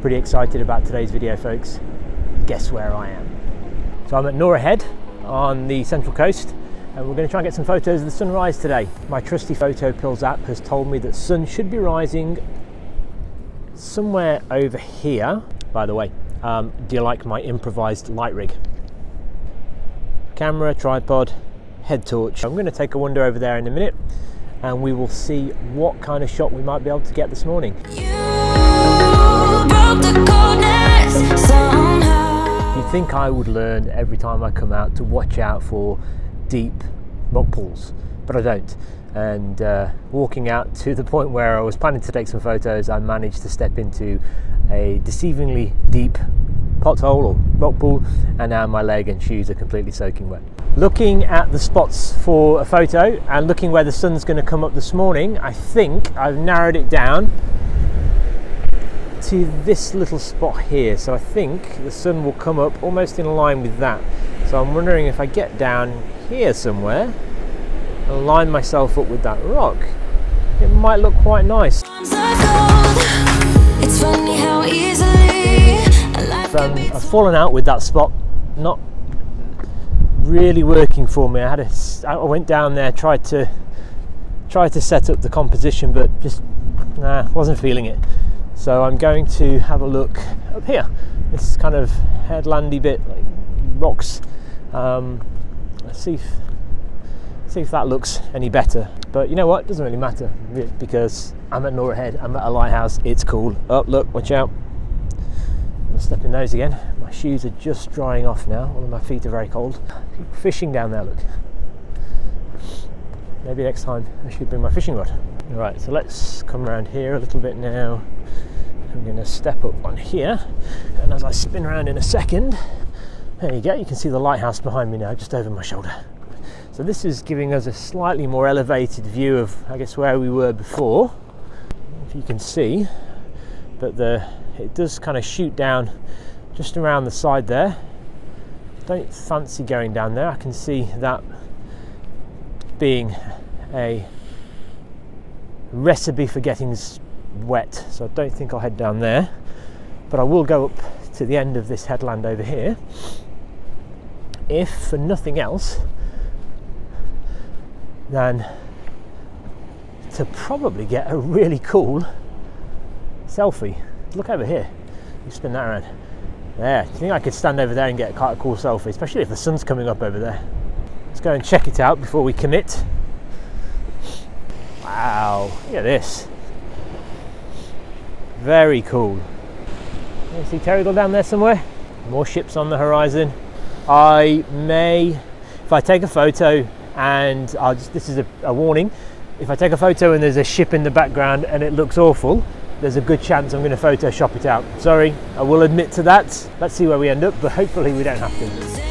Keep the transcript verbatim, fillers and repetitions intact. Pretty excited about today's video, folks. Guess where I am. So I'm at Norah Head on the Central Coast, and we're going to try and get some photos of the sunrise today. My trusty PhotoPills app has told me that sun should be rising somewhere over here. By the way, um, do you like my improvised light rig? Camera, tripod, head torch. I'm going to take a wander over there in a minute, and we will see what kind of shot we might be able to get this morning. You'd think I would learn every time I come out to watch out for deep rock pools, but I don't. And uh, walking out to the point where I was planning to take some photos, I managed to step into a deceivingly deep pothole or rock pool, and now my leg and shoes are completely soaking wet. Looking at the spots for a photo and looking where the sun's going to come up this morning, I think I've narrowed it down to this little spot here. So I think the sun will come up almost in line with that. So I'm wondering if I get down here somewhere and line myself up with that rock, it might look quite nice. It's funny how easily Um, I've fallen out with that spot, not really working for me. I had a, I went down there, tried to tried to set up the composition, but just nah, wasn't feeling it. So I'm going to have a look up here. This kind of headlandy bit, like rocks. Um, let's see if see if that looks any better. But you know what? It doesn't really matter because I'm at Norah Head. I'm at a lighthouse. It's cool. Oh look! Watch out. Stepping those again. My shoes are just drying off now, although my feet are very cold. People fishing down there, look. Maybe next time I should bring my fishing rod. Alright, so let's come around here a little bit now. I'm going to step up on here, and as I spin around in a second, there you go, you can see the lighthouse behind me now, just over my shoulder. So this is giving us a slightly more elevated view of, I guess, where we were before. If you can see, but the it does kind of shoot down just around the side there. Don't fancy going down there. I can see that being a recipe for getting wet, so I don't think I'll head down there, but I will go up to the end of this headland over here, if for nothing else than to probably get a really cool selfie. Look over here, you spin that around. There, do you think I could stand over there and get quite a cool selfie, especially if the sun's coming up over there? Let's go and check it out before we commit. Wow, look at this. Very cool. You see Terrigal down there somewhere? More ships on the horizon. I may, if I take a photo and I'll just, this is a, a warning, if I take a photo and there's a ship in the background and it looks awful, there's a good chance I'm going to Photoshop it out. Sorry, I will admit to that. Let's see where we end up, but hopefully we don't have to.